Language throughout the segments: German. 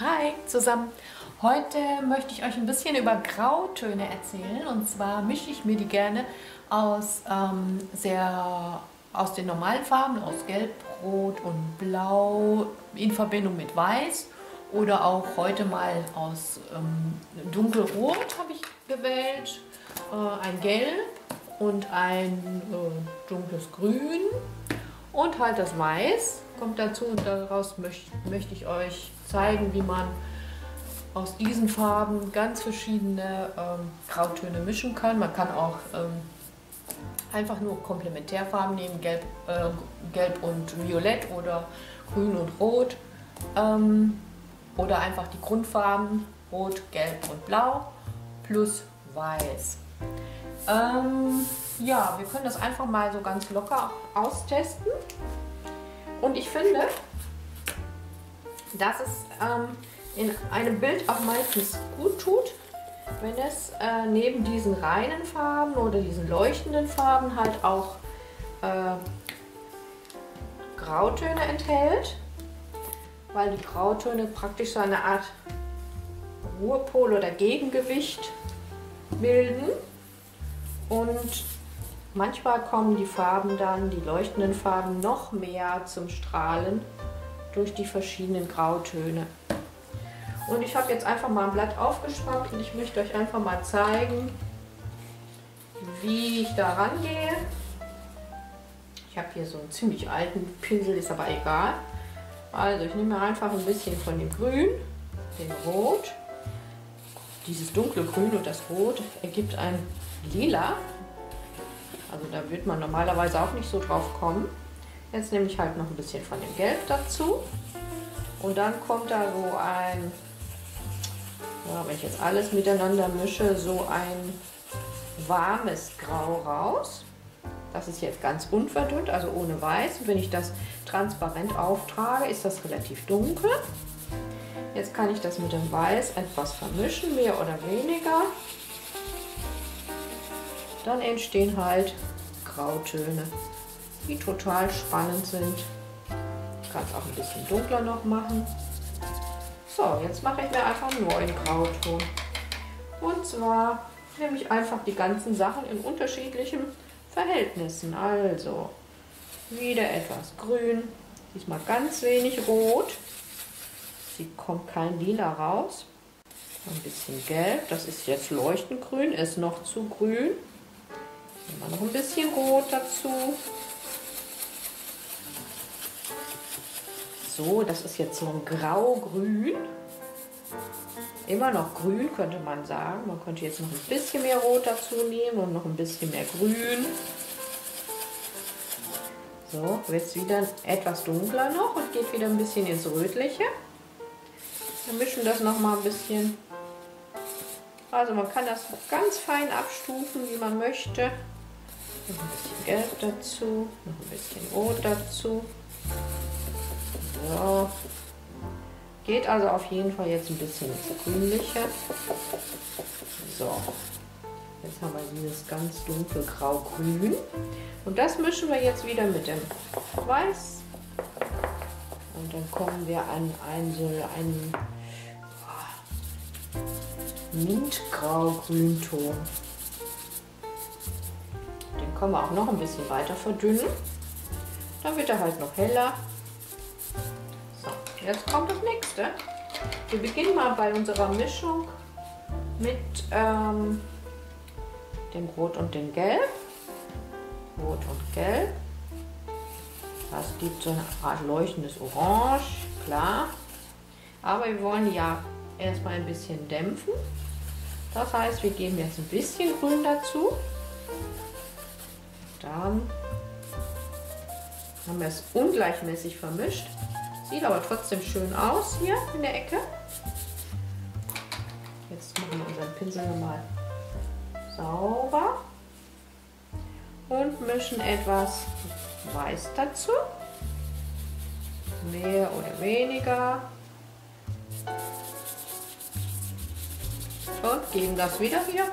Hi zusammen! Heute möchte ich euch ein bisschen über Grautöne erzählen, und zwar mische ich mir die gerne aus den normalen Farben, aus Gelb, Rot und Blau in Verbindung mit Weiß, oder auch heute mal aus Dunkelrot habe ich gewählt, ein Gelb und ein dunkles Grün und halt das Weiß kommt dazu, und daraus möchte ich euch zeigen, wie man aus diesen Farben ganz verschiedene Grautöne mischen kann. Man kann auch einfach nur Komplementärfarben nehmen, Gelb und Violett oder Grün und Rot, oder einfach die Grundfarben Rot, Gelb und Blau plus Weiß. Ja, wir können das einfach mal so ganz locker austesten, und ich finde, dass es in einem Bild auch meistens gut tut, wenn es neben diesen reinen Farben oder diesen leuchtenden Farben halt auch Grautöne enthält, weil die Grautöne praktisch so eine Art Ruhepol oder Gegengewicht bilden, und manchmal kommen die Farben dann, die leuchtenden Farben, noch mehr zum Strahlen durch die verschiedenen Grautöne. Und ich habe jetzt einfach mal ein Blatt aufgeschnappt, und ich möchte euch einfach mal zeigen, wie ich da rangehe. Ich habe hier so einen ziemlich alten Pinsel, ist aber egal. Also ich nehme einfach ein bisschen von dem Grün, dem Rot. Dieses dunkle Grün und das Rot ergibt ein Lila. Also da wird man normalerweise auch nicht so drauf kommen. Jetzt nehme ich halt noch ein bisschen von dem Gelb dazu. Und dann kommt da so ein, ja, wenn ich jetzt alles miteinander mische, so ein warmes Grau raus. Das ist jetzt ganz unverdünnt, also ohne Weiß. Und wenn ich das transparent auftrage, ist das relativ dunkel. Jetzt kann ich das mit dem Weiß etwas vermischen, mehr oder weniger. Dann entstehen halt Grautöne, die total spannend sind. Ich kann es auch ein bisschen dunkler noch machen. So, jetzt mache ich mir einfach einen neuen Grauton. Und zwar nehme ich einfach die ganzen Sachen in unterschiedlichen Verhältnissen. Also wieder etwas Grün, diesmal ganz wenig Rot. Hier kommt kein Lila raus. Ein bisschen Gelb, das ist jetzt leuchtend grün, ist noch zu grün. Nehmen wir noch ein bisschen Rot dazu. So, das ist jetzt so ein Grau-Grün. Immer noch grün, könnte man sagen. Man könnte jetzt noch ein bisschen mehr Rot dazu nehmen und noch ein bisschen mehr Grün. So, wird es wieder etwas dunkler noch und geht wieder ein bisschen ins Rötliche. Wir mischen das nochmal ein bisschen. Also man kann das ganz fein abstufen, wie man möchte. Noch ein bisschen Gelb dazu, noch ein bisschen Rot dazu. So. Geht also auf jeden Fall jetzt ein bisschen ins Grünliche. So, jetzt haben wir dieses ganz dunkle Grau-Grün. Und das mischen wir jetzt wieder mit dem Weiß. Und dann kommen wir an einen Mint-Grau-Grünton. Den können wir auch noch ein bisschen weiter verdünnen. Dann wird er halt noch heller. Jetzt kommt das nächste. Wir beginnen mal bei unserer Mischung mit dem Rot und dem Gelb. Rot und Gelb. Das gibt so eine Art leuchtendes Orange, klar. Aber wir wollen ja erstmal ein bisschen dämpfen. Das heißt, wir geben jetzt ein bisschen Grün dazu. Dann haben wir es ungleichmäßig vermischt. Sieht aber trotzdem schön aus hier in der Ecke. Jetzt machen wir unseren Pinsel mal sauber und mischen etwas Weiß dazu. Mehr oder weniger. Und geben das wieder hier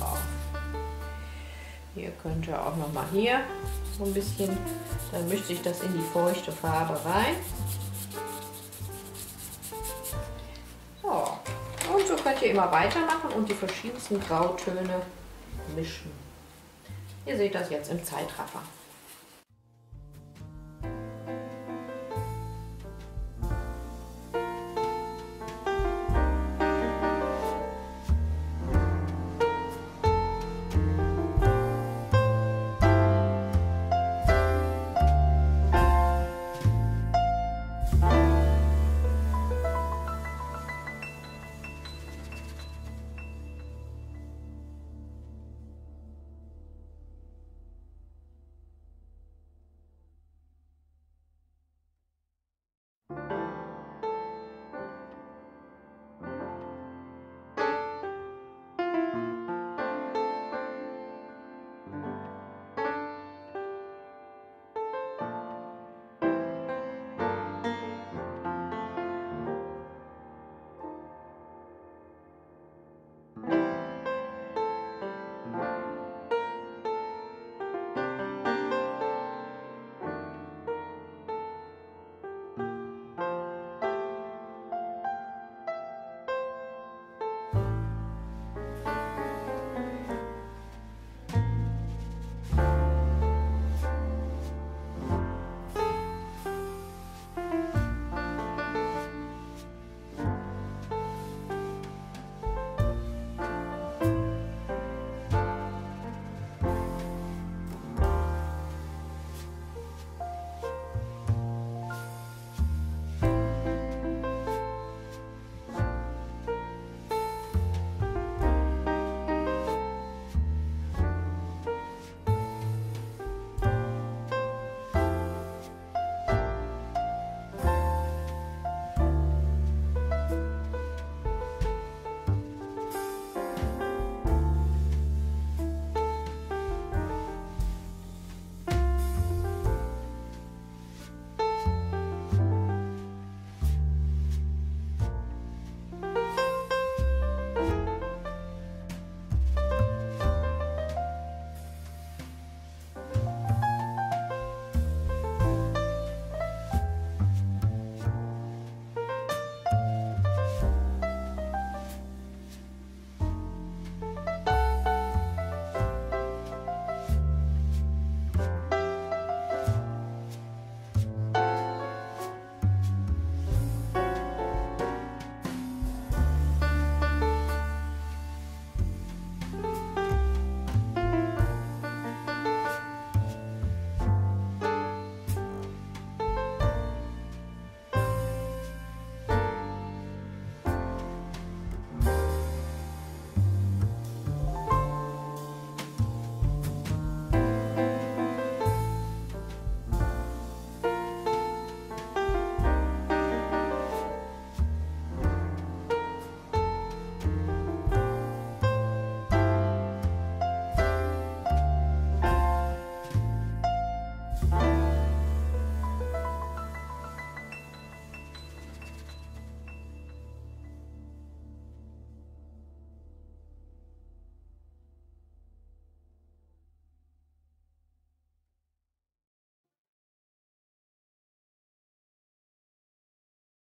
drauf. Hier könnt ihr auch nochmal hier so ein bisschen, dann mischt sich das in die feuchte Farbe rein. ihr immer weitermachen und die verschiedensten Grautöne mischen. Ihr seht das jetzt im Zeitraffer.